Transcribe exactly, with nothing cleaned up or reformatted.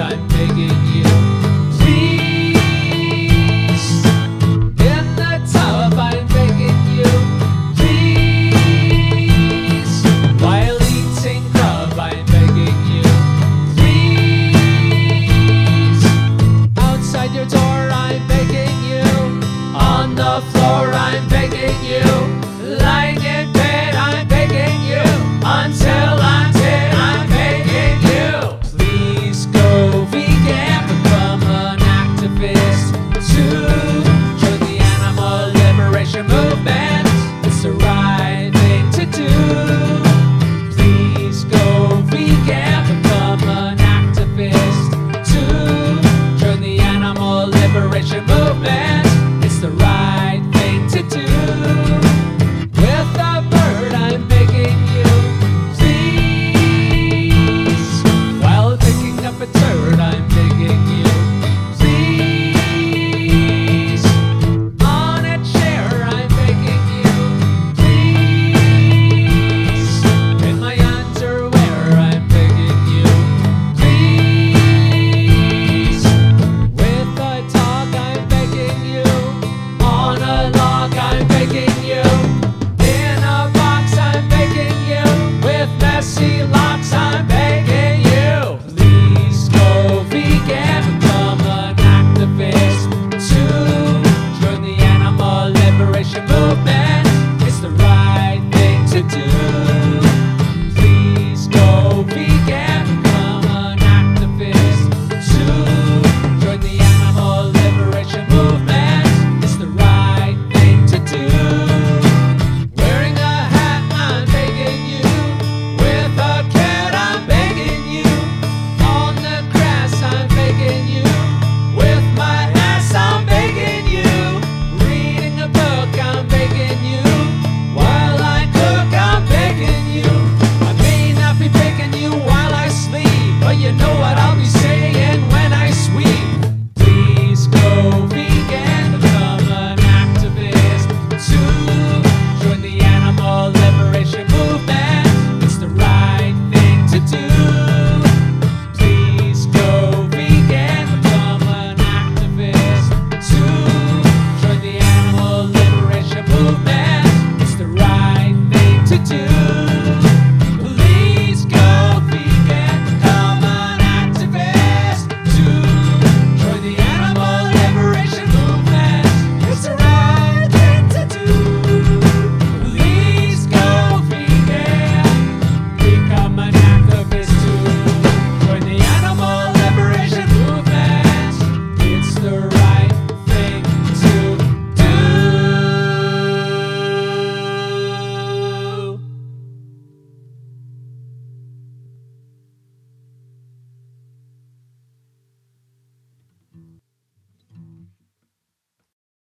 time.